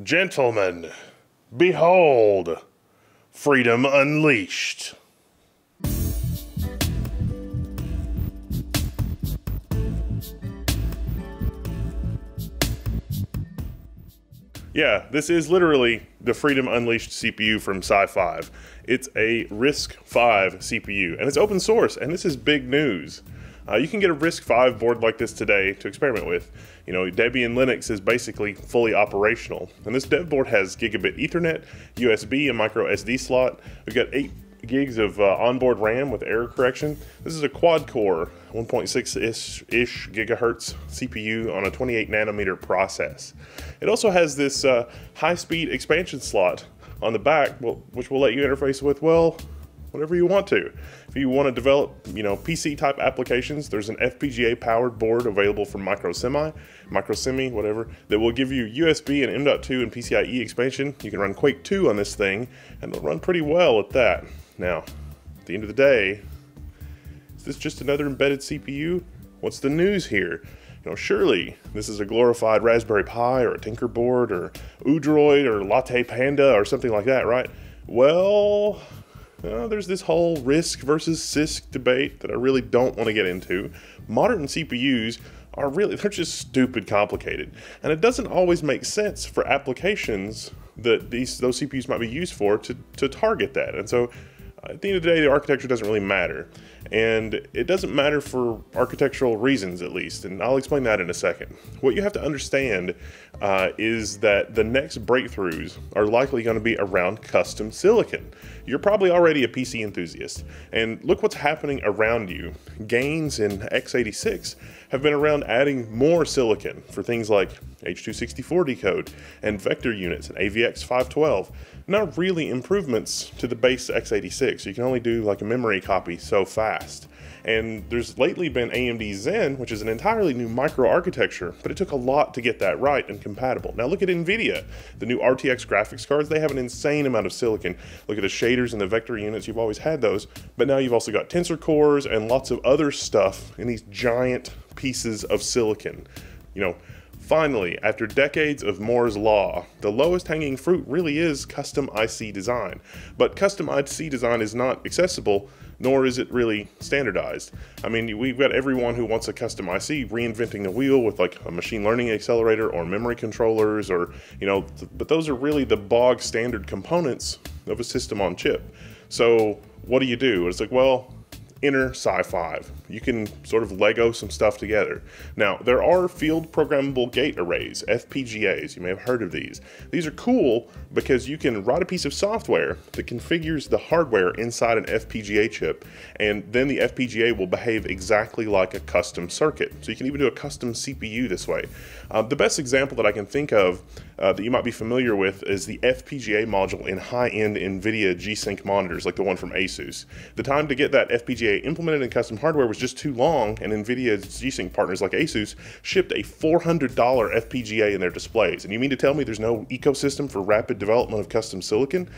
Gentlemen, behold, freedom unleashed. Yeah, this is literally the Freedom Unleashed CPU from SiFive. It's a RISC-V CPU, and it's open source, and this is big news. You can get a RISC-V board like this today to experiment with. You know, Debian Linux is basically fully operational. And this dev board has gigabit Ethernet, USB, and micro SD slot. We've got 8 gigs of onboard RAM with error correction. This is a quad-core, 1.6-ish gigahertz CPU on a 28 nanometer process. It also has this high-speed expansion slot on the back, which will let you interface with, well, whatever you want to. If you want to develop, you know, PC-type applications, there's an FPGA-powered board available from Microsemi, whatever, that will give you USB and M.2 and PCIe expansion. You can run Quake 2 on this thing, and it'll run pretty well at that. Now, at the end of the day, is this just another embedded CPU? What's the news here? You know, surely this is a glorified Raspberry Pi or a Tinkerboard or Oodroid or Latte Panda or something like that, right? Well, there's this whole RISC versus CISC debate that I really don't want to get into. Modern CPUs are really, they're just stupid complicated. And it doesn't always make sense for applications that those CPUs might be used for to target that. And so at the end of the day, the architecture doesn't really matter. And it doesn't matter for architectural reasons, at least. And I'll explain that in a second. What you have to understand is that the next breakthroughs are likely going to be around custom silicon. You're probably already a PC enthusiast. And look what's happening around you. Gains in x86 have been around adding more silicon for things like H.264 decode and vector units and AVX 512. Not really improvements to the base x86. You can only do like a memory copy so fast. And there's lately been AMD Zen, which is an entirely new microarchitecture, but it took a lot to get that right and compatible. Now look at NVIDIA, the new RTX graphics cards, they have an insane amount of silicon. Look at the shaders and the vector units, you've always had those, but now you've also got tensor cores and lots of other stuff in these giant pieces of silicon. You know, finally, after decades of Moore's Law, the lowest hanging fruit really is custom IC design. But custom IC design is not accessible, nor is it really standardized. I mean, we've got everyone who wants a custom IC reinventing the wheel with like a machine learning accelerator or memory controllers or, you know, but those are really the bog standard components of a system on chip. So what do you do? It's like, well, enter SiFive. You can sort of Lego some stuff together. Now, there are field programmable gate arrays, FPGAs. You may have heard of these. These are cool because you can write a piece of software that configures the hardware inside an FPGA chip, and then the FPGA will behave exactly like a custom circuit. So you can even do a custom CPU this way. The best example that I can think of that you might be familiar with is the FPGA module in high-end NVIDIA G-Sync monitors, like the one from ASUS. The time to get that FPGA implemented in custom hardware was just too long, and NVIDIA's G-Sync partners like ASUS shipped a $400 FPGA in their displays. And you mean to tell me there's no ecosystem for rapid development of custom silicon?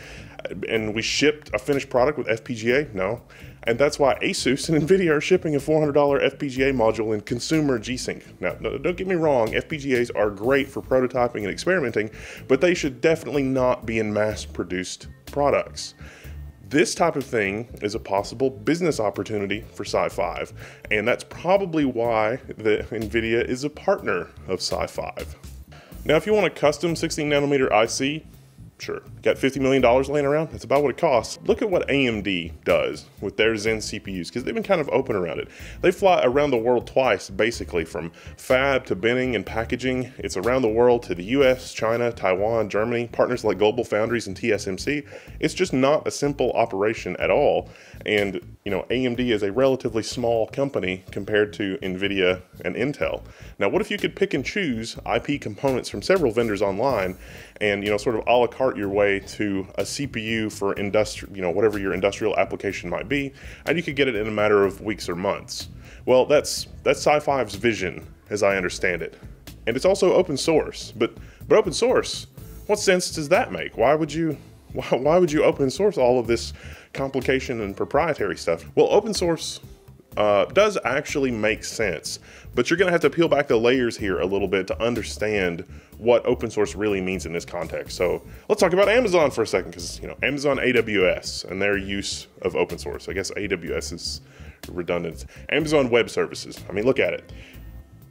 And we shipped a finished product with FPGA? No. And that's why ASUS and NVIDIA are shipping a $400 FPGA module in consumer G-Sync. Now, don't get me wrong, FPGAs are great for prototyping and experimenting, but they should definitely not be in mass-produced products. This type of thing is a possible business opportunity for SiFive, and that's probably why NVIDIA is a partner of SiFive. Now, if you want a custom 16 nanometer IC, sure, got $50 million laying around, that's about what it costs. Look at what AMD does with their Zen CPUs, because they've been kind of open around it. They fly around the world twice, basically, from fab to binning and packaging. It's around the world to the US, China, Taiwan, Germany, partners like Global Foundries and TSMC. It's just not a simple operation at all. And, you know, AMD is a relatively small company compared to NVIDIA and Intel. Now, what if you could pick and choose IP components from several vendors online and, you know, sort of a la carte your way to a CPU for industrial, you know, whatever your industrial application might be, and you could get it in a matter of weeks or months? Well, that's SiFive's vision, as I understand it. And it's also open source, but open source, what sense does that make? Why would you open source all of this complication and proprietary stuff? Well, open source does actually make sense, but you're going to have to peel back the layers here a little bit to understand what open source really means in this context. So let's talk about Amazon for a second, because, you know, Amazon AWS and their use of open source. I guess AWS is redundant. Amazon Web Services. I mean, look at it.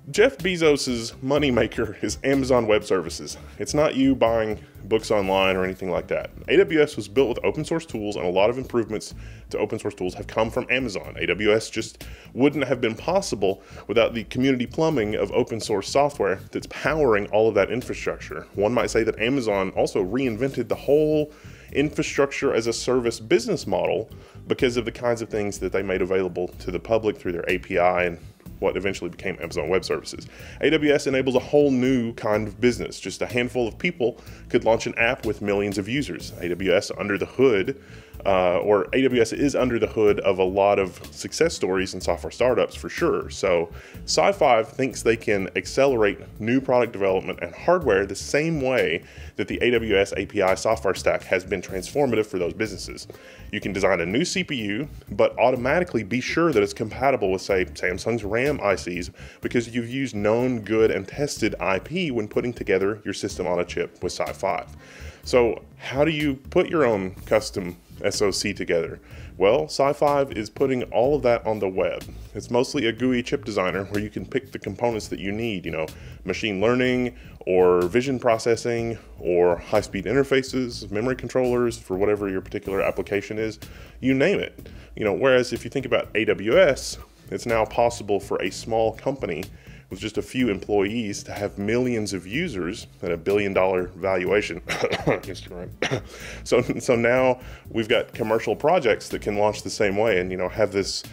Jeff Bezos's moneymaker is Amazon Web Services. It's not you buying books online or anything like that. AWS was built with open source tools, and a lot of improvements to open source tools have come from Amazon. AWS just wouldn't have been possible without the community plumbing of open source software that's powering all of that infrastructure. One might say that Amazon also reinvented the whole infrastructure as a service business model because of the kinds of things that they made available to the public through their API and what eventually became Amazon Web Services. AWS enables a whole new kind of business. Just a handful of people could launch an app with millions of users. AWS under the hood, or AWS is under the hood of a lot of success stories and software startups for sure. So SiFive thinks they can accelerate new product development and hardware the same way that the AWS API software stack has been transformative for those businesses. You can design a new CPU, but automatically be sure that it's compatible with, say, Samsung's RAM ICs, because you've used known, good, and tested IP when putting together your system on a chip with SiFive. So how do you put your own custom SoC together? Well, SiFive is putting all of that on the web. It's mostly a GUI chip designer where you can pick the components that you need, you know, machine learning or vision processing or high-speed interfaces, memory controllers for whatever your particular application is, you name it. You know, whereas if you think about AWS, it's now possible for a small company with just a few employees to have millions of users at $1 billion valuation. So now we've got commercial projects that can launch the same way and, you know, have this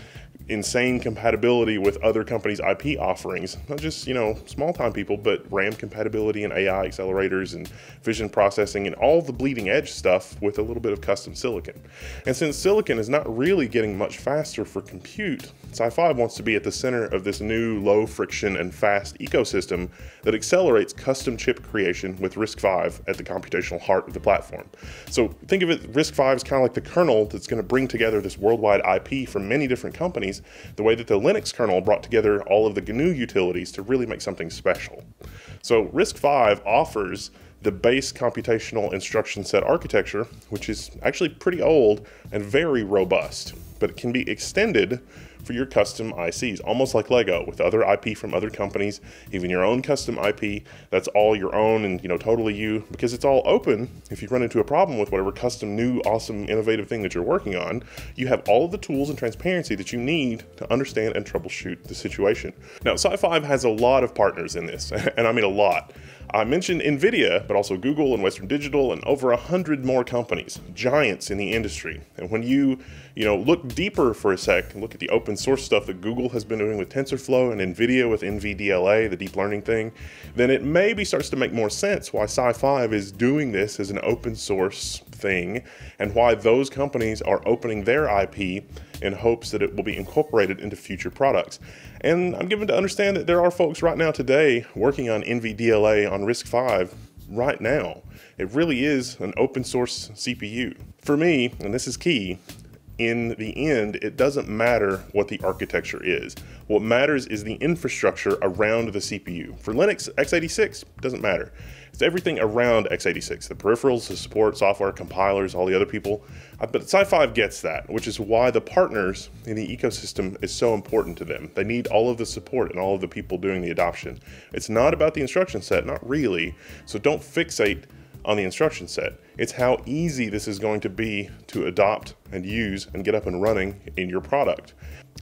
insane compatibility with other companies' IP offerings, not just, you know, small time people, but RAM compatibility and AI accelerators and vision processing and all the bleeding edge stuff with a little bit of custom silicon. And since silicon is not really getting much faster for compute, SiFive wants to be at the center of this new low friction and fast ecosystem that accelerates custom chip creation with RISC-V at the computational heart of the platform. So think of it, RISC-V is kind of like the kernel that's going to bring together this worldwide IP from many different companies, the way that the Linux kernel brought together all of the GNU utilities to really make something special. So RISC-V offers the base computational instruction set architecture, which is actually pretty old and very robust, but it can be extended for your custom ICs, almost like Lego, with other IP from other companies, even your own custom IP, that's all your own and, you know, totally you, because it's all open. If you run into a problem with whatever custom, new, awesome, innovative thing that you're working on, you have all of the tools and transparency that you need to understand and troubleshoot the situation. Now, SiFive has a lot of partners in this, and I mean a lot. I mentioned NVIDIA, but also Google and Western Digital and over 100 more companies, giants in the industry. And when you know, look deeper for a sec and look at the open source stuff that Google has been doing with TensorFlow and NVIDIA with NVDLA, the deep learning thing, then it maybe starts to make more sense why SiFive is doing this as an open source thing and why those companies are opening their IP in hopes that it will be incorporated into future products. And I'm given to understand that there are folks right now today working on NVDLA on RISC-V right now. It really is an open source CPU. For me, and this is key, in the end, it doesn't matter what the architecture is. What matters is the infrastructure around the CPU. For Linux, x86 doesn't matter. It's everything around x86, the peripherals, the support, software, compilers, all the other people. But SiFive gets that, which is why the partners in the ecosystem is so important to them. They need all of the support and all of the people doing the adoption. It's not about the instruction set, not really. So don't fixate on the instruction set. It's how easy this is going to be to adopt and use and get up and running in your product.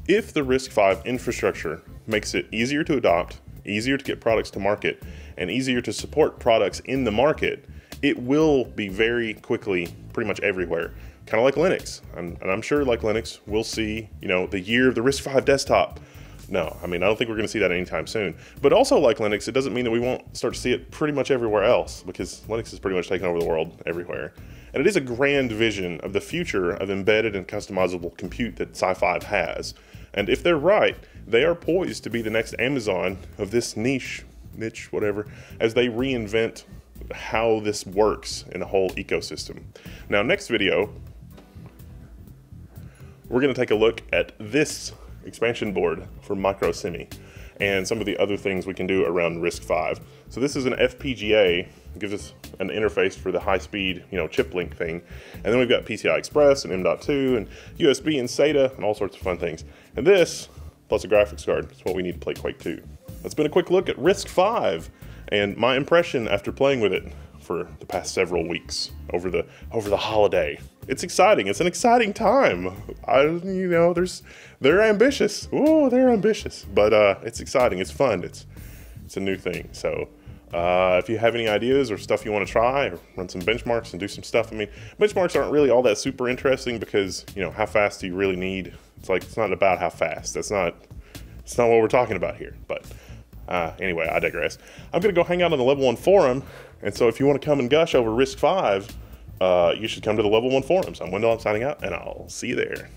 If the RISC-V infrastructure makes it easier to adopt, easier to get products to market, and easier to support products in the market, it will be very quickly pretty much everywhere. Kind of like Linux. And I'm sure, like Linux, we'll see, you know, the year of the RISC-V desktop. No, I mean, I don't think we're going to see that anytime soon. But also, like Linux, it doesn't mean that we won't start to see it pretty much everywhere else, because Linux is pretty much taking over the world everywhere. And it is a grand vision of the future of embedded and customizable compute that SiFive has. And if they're right, they are poised to be the next Amazon of this niche, whatever, as they reinvent how this works in the whole ecosystem. Now, next video, we're going to take a look at this expansion board for Microsemi and some of the other things we can do around RISC-V. So this is an FPGA, it gives us an interface for the high-speed, chip link thing. And then we've got PCI Express and M.2 and USB and SATA and all sorts of fun things. And this, plus a graphics card, is what we need to play Quake 2. That's been a quick look at RISC-V and my impression after playing with it for the past several weeks over the holiday. It's exciting. It's an exciting time. They're ambitious. Oh, they're ambitious. But it's exciting. It's fun. It's a new thing. So if you have any ideas or stuff you want to try, or run some benchmarks and do some stuff. I mean, benchmarks aren't really all that super interesting because how fast do you really need? It's not about how fast. It's not what we're talking about here. But anyway, I digress. I'm gonna go hang out on the Level 1 forum, and so if you want to come and gush over RISC-V, you should come to the Level 1 forums. I'm Wendell, I'm signing out, and I'll see you there.